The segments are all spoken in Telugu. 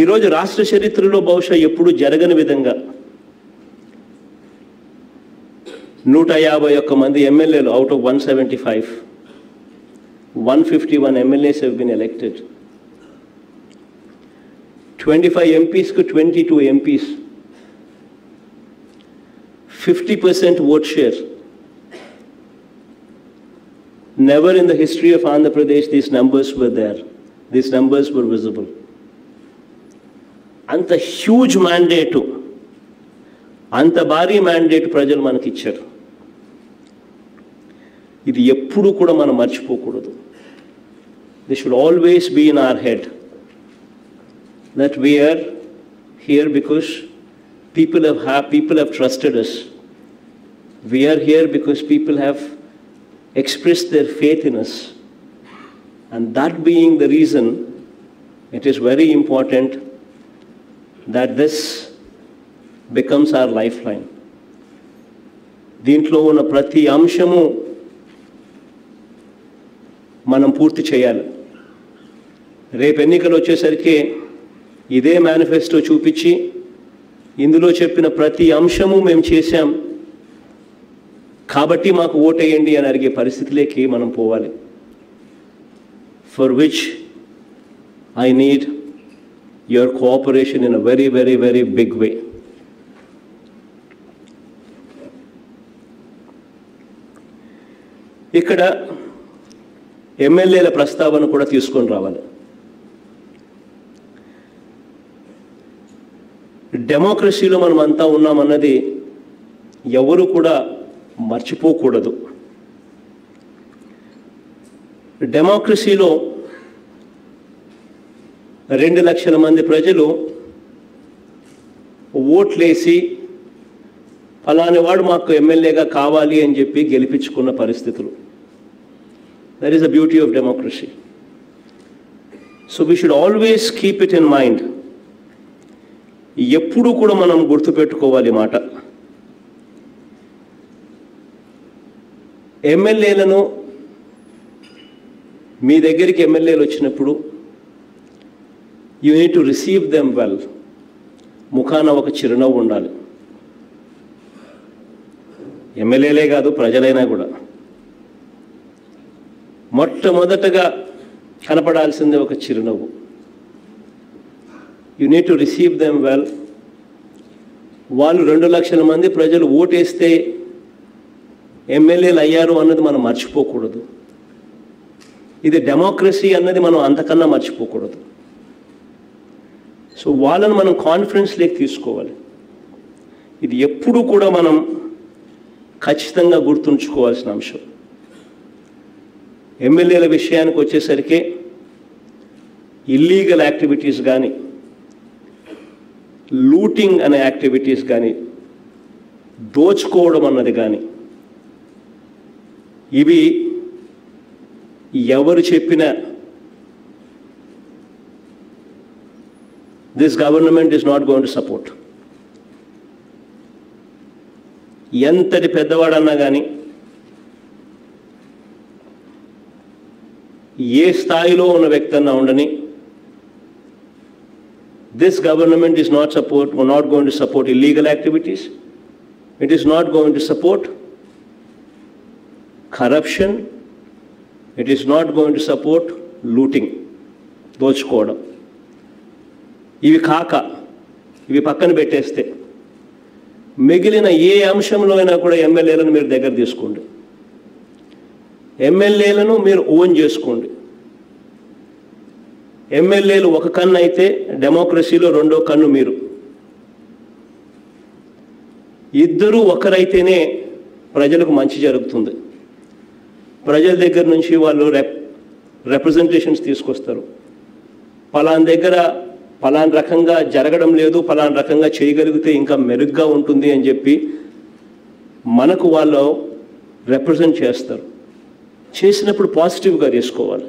ఈరోజు రాష్ట్ర చరిత్రలో బహుశా ఎప్పుడు జరగని విధంగా 151 మంది ఎమ్మెల్యేలు out of 175, 151 MLAs have been elected. 25 MPs to 22 MPs. 50% vote share. Never in the history of Andhra Pradesh these numbers were there. These numbers were visible. And the huge mandate, and the bari mandate Prajal Manakichar. This should always be in our head that we are here because people have trusted us. We are here because people have expressed their faith in us. And that being the reason, it is very important that this becomes our lifeline. Deentlo unna prati amshamu మనం పూర్తి చేయాలి. రేపు ఎన్నికలు వచ్చేసరికి ఇదే మేనిఫెస్టో చూపించి ఇందులో చెప్పిన ప్రతి అంశము మేము చేశాం కాబట్టి మాకు ఓటేయండి అని అడిగే పరిస్థితిలోకి మనం పోవాలి. For which I need your cooperation in a very, very, very big way. ఇక్కడ ఎమ్మెల్యేల ప్రస్తావన కూడా తీసుకొని రావాలి. డెమోక్రసీలో మనం అంతా ఉన్నామన్నది ఎవరు కూడా మర్చిపోకూడదు. డెమోక్రసీలో 2 లక్షల మంది ప్రజలు ఓట్లేసి ఫలానివాడు మాకు ఎమ్మెల్యేగా కావాలి అని చెప్పి గెలిపించుకున్న పరిస్థితులు. That is the beauty of democracy. So we should always keep it in mind. ఎప్పుడు కూడా మనం గుర్తుపెట్టుకోవాలి మాట. ఎమ్మెల్యేలను మీ దగ్గరికి ఎమ్మెల్యేలు వచ్చినప్పుడు you need to receive them well. ముఖాన ఒక చిరునవ్వు ఉండాలి. ఎమ్మెల్యేలే కాదు ప్రజలైనా కూడా మొట్టమొదటగా కనపడాల్సిందే ఒక చిరునవ్వు. You need to receive them well. వాళ్ళు 2 లక్షల మంది ప్రజలు ఓటేస్తే ఎమ్మెల్యేలు అయ్యారు అన్నది మనం మర్చిపోకూడదు. ఇది డెమోక్రసీ అన్నది మనం అంతకన్నా మర్చిపోకూడదు. సో వాళ్ళని మనం కాన్ఫిడెన్స్లోకి తీసుకోవాలి. ఇది ఎప్పుడు కూడా మనం ఖచ్చితంగా గుర్తుంచుకోవాల్సిన అంశం. ఎమ్మెల్యేల విషయానికి వచ్చేసరికి ఇల్లీగల్ యాక్టివిటీస్ కానీ లూటింగ్ అనే యాక్టివిటీస్ కానీ దోచుకోవడం అన్నది కానీ ఇవి ఎవరు చెప్పినా this government is not going to support. ఎంతటి పెద్దవాడన్నా కానీ ఏ స్థాయిలో ఉన్న వ్యక్తి అన్నా ఉండని this government is not going to support illegal activities. It is not going to support corruption. It is not going to support looting, దోచుకోవడం. ఇవి కాక ఇవి పక్కన పెట్టేస్తే మిగిలిన ఏ అంశంలో అయినా కూడా ఎమ్మెల్యేలను మీరు దగ్గర తీసుకోండి. ఎమ్మెల్యేలను మీరు ఓన్ చేసుకోండి. ఎమ్మెల్యేలు ఒక కన్ను అయితే డెమోక్రసీలో 2వ కన్ను మీరు. ఇద్దరు ఒకరైతేనే ప్రజలకు మంచి జరుగుతుంది. ప్రజల దగ్గర నుంచి వాళ్ళు రిప్రజెంటేషన్స్ తీసుకొస్తారు. పలానా దగ్గర పలానా రకంగా జరగడం లేదు, పలానా రకంగా చేయగలిగితే ఇంకా మెరుగ్గా ఉంటుంది అని చెప్పి మనకు వాళ్ళు రిప్రజెంట్ చేస్తారు. చేసినప్పుడు పాజిటివ్గా చేసుకోవాలి.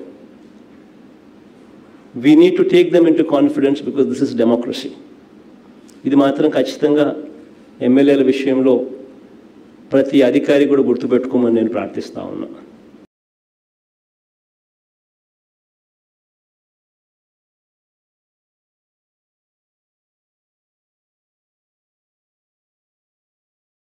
We need to take them in to confidence because this is democracy. ఇది మాత్రం ఖచ్చితంగా ఎమ్మెల్యేల విషయంలో ప్రతి అధికారి కూడా గుర్తుపెట్టుకోమని నేను ప్రార్థిస్తా ఉన్నా.